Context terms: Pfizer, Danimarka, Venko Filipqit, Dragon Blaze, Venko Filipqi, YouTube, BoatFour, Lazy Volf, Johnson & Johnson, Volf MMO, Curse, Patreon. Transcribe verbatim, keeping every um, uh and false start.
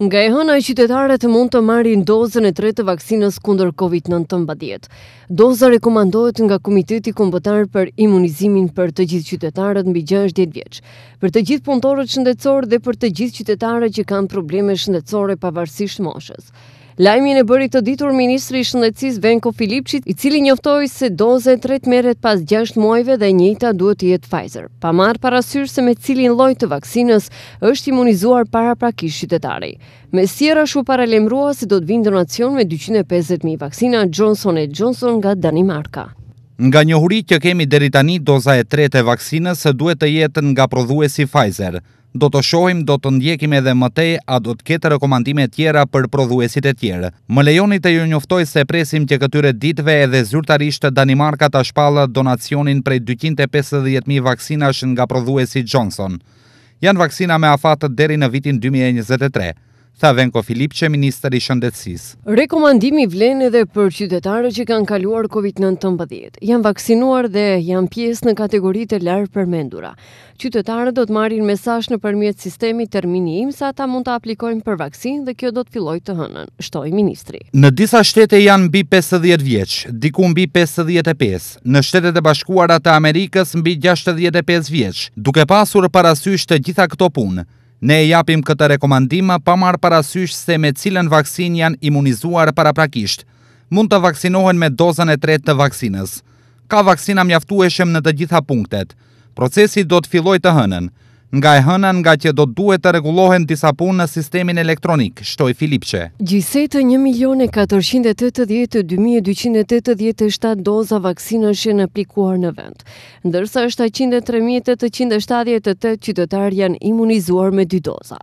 Nga e hëna e qytetarët mund të marrin dozën e tretë të vaksinës kundër Covid nineteen. Doza rekomandohet nga Komiteti Kombëtar për Imunizimin për të gjithë qytetarët mbi gjashtëdhjetë vjeç, për të gjithë punëtorët shëndetësor dhe për të gjithë qytetarët që kanë probleme shëndetësore pavarësisht moshës. Lajmin e bëri të ditur Ministri i Shëndetësisë Venko Filipqit, i cili njoftoi se doza e tretë merret pas gjashtë muajve dhe e njëjta duhet të jetë Pfizer, pa marrë parasysh se me cilin lloj të vaksinës është imunizuar paraprakisht qytetari. Me sjera shu paralemrua se do të vinë donacion me dyqind e pesëdhjetë mijë vaksina Johnson and Johnson nga Danimarka. Nga njohuri që kemi deri tani, doza e tretë e vaksinës duhet të jetë nga prodhuesi Pfizer. Do të shohim, do të ndjekim edhe më tej, a do të ketë rekomandime tjera për prodhuesit e tjerë. Më lejoni të ju njoftoj se presim që këtyre ditëve edhe zyrtarisht Danimarka ta shpallë donacionin prej dyqind e pesëdhjetë mijë vaksinash nga prodhuesi Johnson. Janë vaksina me afat deri në vitin dy mijë e njëzet e tre. Tha Venko Filipqit, Ministri i Shëndetësisë. Rekomandimi vlen edhe për qytetarët që kanë kaluar Covid nineteen, janë vaksinuar dhe janë pjesë në kategoritë e lartë përmendura. Qytetarët do të marrin mesazh nëpërmjet sistemit Termini Im se ata mund të aplikojnë për vaksinë dhe kjo do të fillojë të hënën, shtoi ministri. Në disa shtete janë mbi pesëdhjetë vjeç, diku mbi pesëdhjetë e pesë, në Shtetet e Bashkuara të Amerikës mbi gjashtëdhjetë e pesë vjeç, duke pasur parasysh të gjitha këto punë. Ne e japim këtë rekomandima pa marrë parasysh se me cilën vaksin janë imunizuar paraprakisht. Mund të vaksinohen me dozën e tretë të vaksinës. Ka vaksina mjaftueshëm në të gjitha punktet. Procesi do të filloj të hënën. Nga e hënën nga që do duhet të rregullohen disa punë në sistemin elektronik, shtoi Filipqit. Gjithsej një milion e katërqind e tetëdhjetë mijë dyqind e tetëdhjetë e shtatë doza vaksinash janë aplikuar në vend, ndërsa shtatëqind e tre mijë tetëqind e shtatëdhjetë e tetë qytetarë janë imunizuar me dy doza.